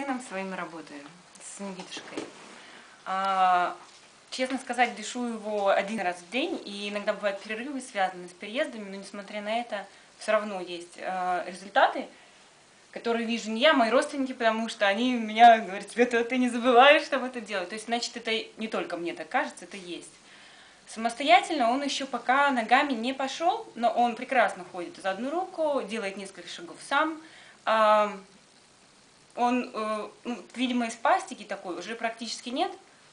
сыном своим работаю, с Никитушкой. Честно сказать, дышу его один раз в день, и иногда бывают перерывы, связанные с переездами, но несмотря на это, все равно есть результаты, которые вижу не я, а мои родственники, потому что они меня говорят: Света, ты не забываешь, чтобы это делать. То есть, значит, это не только мне так кажется, это есть. Самостоятельно он еще пока ногами не пошел, но он прекрасно ходит за одну руку, делает несколько шагов сам. Он, видимо, из пластики такой уже практически нет,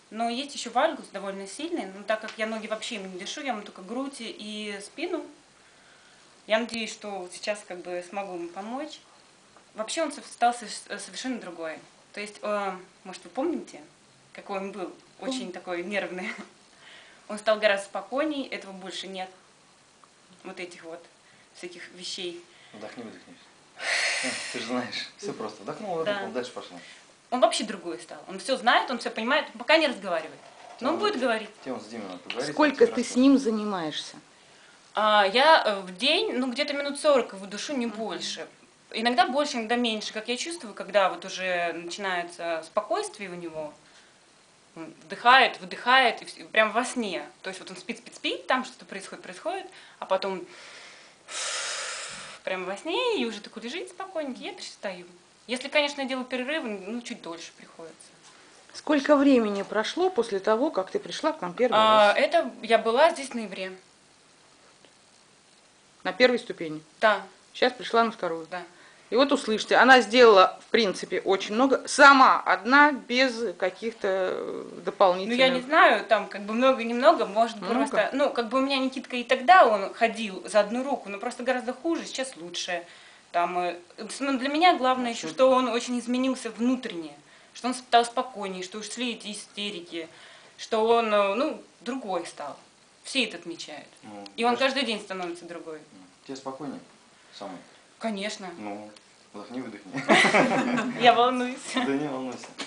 но есть еще вальгус довольно сильный. Но так как я ноги вообще им не дышу, я ему только грудь и спину. Я надеюсь, что сейчас как бы смогу ему помочь. Вообще он стал совершенно другой. То есть, может, вы помните, какой он был? Очень такой нервный. Он стал гораздо спокойней, этого больше нет. Вот этих вот всяких вещей. Вдохни, выдохнись. Ты же знаешь, все просто. Вдохнул, выдохнул, дальше пошло. Он вообще другой стал. Он все знает, он все понимает, он пока не разговаривает. Но он будет говорить. Сколько ты с ним занимаешься? Я в день, ну, где-то минут 40 его душу, не больше. Иногда больше, иногда меньше, как я чувствую, когда вот уже начинается спокойствие у него. Он вдыхает, выдыхает, и прям во сне. То есть вот он спит, спит, спит, там что-то происходит, происходит, а потом прям во сне, и уже такой лежит спокойненько, я перестаю. Если, конечно, я делаю перерывы, ну, чуть дольше приходится. Сколько времени прошло после того, как ты пришла к нам первый раз? Это я была здесь в ноябре. На первой ступени? Да. Сейчас пришла на вторую? Да. И вот услышьте, она сделала, в принципе, очень много, сама одна, без каких-то дополнительных... Ну, я не знаю, там, как бы, много-немного, может, просто... Ну, как бы, у меня Никитка и тогда, он ходил за одну руку, но просто гораздо хуже, сейчас лучше. Там, для меня главное еще, что он очень изменился внутренне, что он стал спокойнее, что ушли эти истерики, что он, ну, другой стал. Все это отмечают. Ну, и он каждый день становится другой. Тебе спокойнее? Самый? Конечно. Ну, вдохни, выдохни. Я волнуюсь. Да не волнуйся.